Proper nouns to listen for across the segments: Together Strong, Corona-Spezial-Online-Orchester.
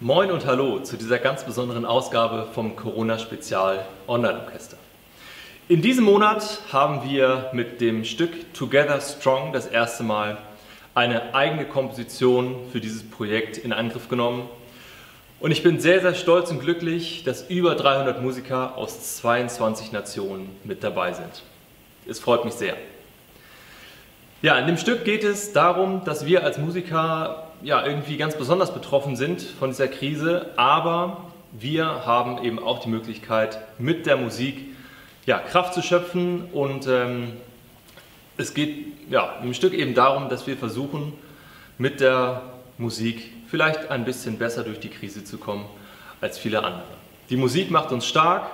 Moin und hallo zu dieser ganz besonderen Ausgabe vom Corona-Spezial-Online-Orchester. In diesem Monat haben wir mit dem Stück Together Strong das erste Mal eine eigene Komposition für dieses Projekt in Angriff genommen. Und ich bin sehr, sehr stolz und glücklich, dass über 300 Musiker aus 22 Nationen mit dabei sind. Es freut mich sehr. Ja, in dem Stück geht es darum, dass wir als Musiker irgendwie ganz besonders betroffen sind von dieser Krise, aber wir haben eben auch die Möglichkeit, mit der Musik Kraft zu schöpfen, und es geht im Stück eben darum, dass wir versuchen, mit der Musik vielleicht ein bisschen besser durch die Krise zu kommen als viele andere. Die Musik macht uns stark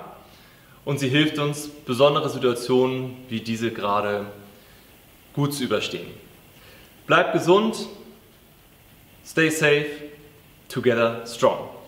und sie hilft uns, besondere Situationen wie diese gerade gut zu überstehen. Bleibt gesund! Stay safe, together strong.